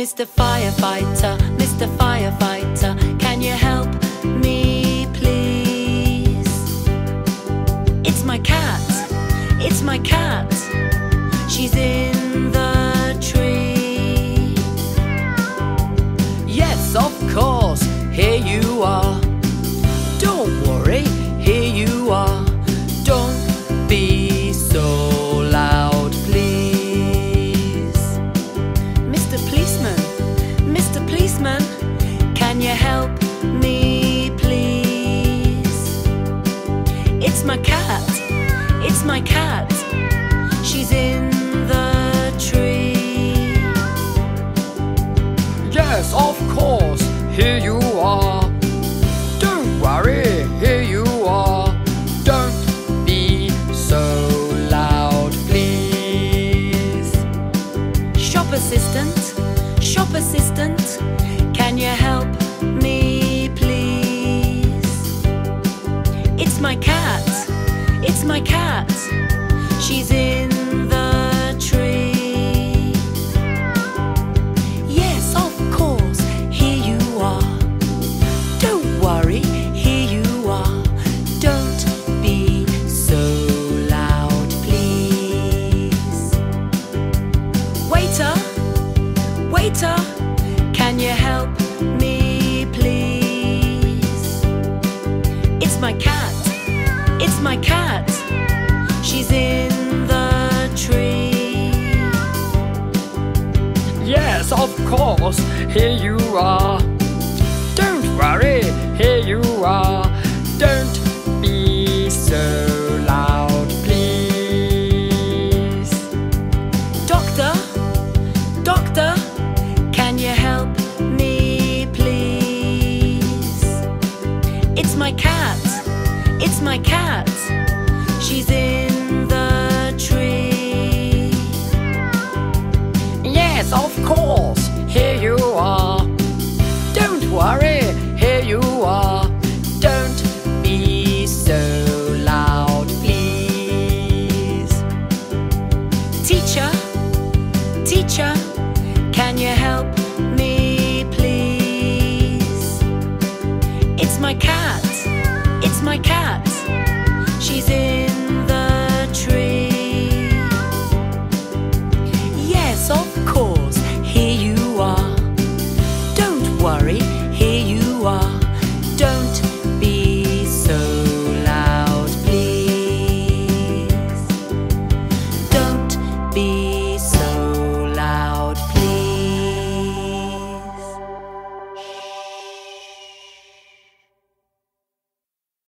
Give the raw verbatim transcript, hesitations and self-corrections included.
Mister Firefighter, Mister Firefighter, can you help me please? It's my cat, it's my cat, she's in the tree. Yes, of course, here you are. Don't worry, here you are. Don't be so help me, please. It's my cat. It's my cat. She's in the tree. Yes, of course. Here you are. Don't worry. Here you are. Don't be so loud, please. Shop assistant. Shop assistant. Can you help me, please? It's my cat, it's my cat, she's in the tree. Yes, of course, here you are. Don't worry, here you are. Don't be so loud, please. Waiter, waiter, can you help me? It's my cat, it's my cat, she's in the tree. Yes, of course, here you are. Don't worry, here you are. Don't be so loud, please. Doctor, doctor, can you help me, please? It's my cat. It's my cat, she's in the tree. Yes, of course, here you are. Don't worry, here you are. Don't be so loud, please. Teacher, teacher, can you help me, please? It's my cat. It's my cat, she's in the tree. Yes, of course, here you are. Don't worry, here you are. Don't be so loud, please. Don't be